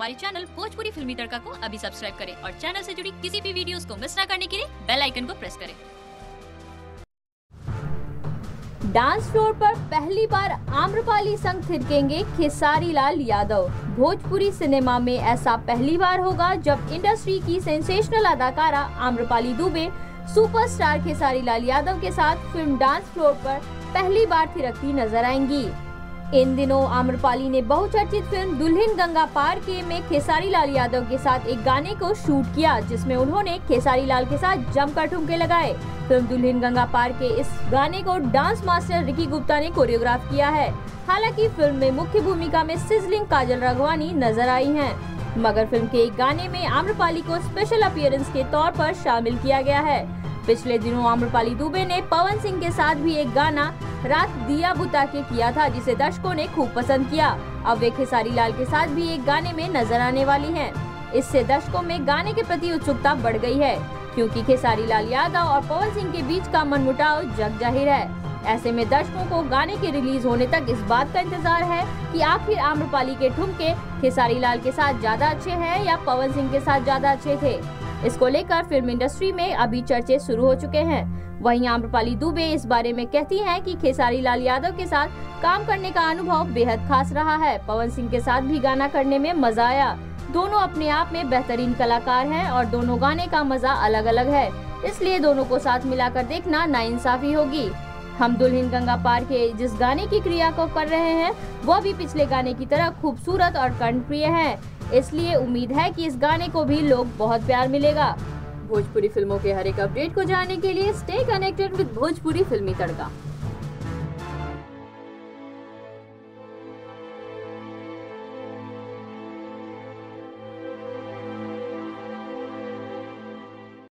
हमारे चैनल भोजपुरी फिल्मी तड़का को अभी सब्सक्राइब करें और चैनल से जुड़ी किसी भी वीडियोस को मिस न करने के लिए बेल आइकन को प्रेस करें। डांस फ्लोर पर पहली बार आम्रपाली संग थिरकेंगे खेसारी लाल यादव। भोजपुरी सिनेमा में ऐसा पहली बार होगा जब इंडस्ट्री की सेंसेशनल अदाकारा आम्रपाली दुबे सुपरस्टार खेसारी लाल यादव के साथ फिल्म डांस फ्लोर पर पहली बार थिरकती नजर आएंगी। इन दिनों आम्रपाली ने बहुचर्चित फिल्म दुल्हन गंगा पार के में खेसारी लाल यादव के साथ एक गाने को शूट किया, जिसमें उन्होंने खेसारी लाल के साथ जमकर ठुमके लगाए। फिल्म दुल्हन गंगा पार के इस गाने को डांस मास्टर रिकी गुप्ता ने कोरियोग्राफ किया है। हालांकि फिल्म में मुख्य भूमिका में सिजलिंग काजल राघवानी नजर आई हैं, मगर फिल्म के एक गाने में आम्रपाली को स्पेशल अपीयरेंस के तौर पर शामिल किया गया है। पिछले दिनों आम्रपाली दुबे ने पवन सिंह के साथ भी एक गाना रात दिया बुता के किया था, जिसे दर्शकों ने खूब पसंद किया। अब वे खेसारी लाल के साथ भी एक गाने में नजर आने वाली हैं। इससे दर्शकों में गाने के प्रति उत्सुकता बढ़ गई है, क्योंकि खेसारी लाल यादव और पवन सिंह के बीच का मनमुटाव जग जाहिर है। ऐसे में दर्शकों को गाने के रिलीज होने तक इस बात का इंतजार है कि आखिर आम्रपाली के ठुमके खेसारी लाल के साथ ज्यादा अच्छे हैं या पवन सिंह के साथ ज्यादा अच्छे थे। इसको लेकर फिल्म इंडस्ट्री में अभी चर्चे शुरू हो चुके हैं। वहीं आम्रपाली दुबे इस बारे में कहती हैं कि खेसारी लाल यादव के साथ काम करने का अनुभव बेहद खास रहा है। पवन सिंह के साथ भी गाना करने में मजा आया। दोनों अपने आप में बेहतरीन कलाकार हैं और दोनों गाने का मजा अलग अलग है, इसलिए दोनों को साथ मिलाकर देखना नाइंसाफी होगी। हम दुल्हन गंगा पार के जिस गाने की क्रिया को कर रहे हैं वह भी पिछले गाने की तरह खूबसूरत और कर्णप्रिय है, इसलिए उम्मीद है कि इस गाने को भी लोग बहुत प्यार मिलेगा। भोजपुरी फिल्मों के हर एक अपडेट को जानने के लिए स्टे कनेक्टेड विद भोजपुरी फिल्मी तड़का।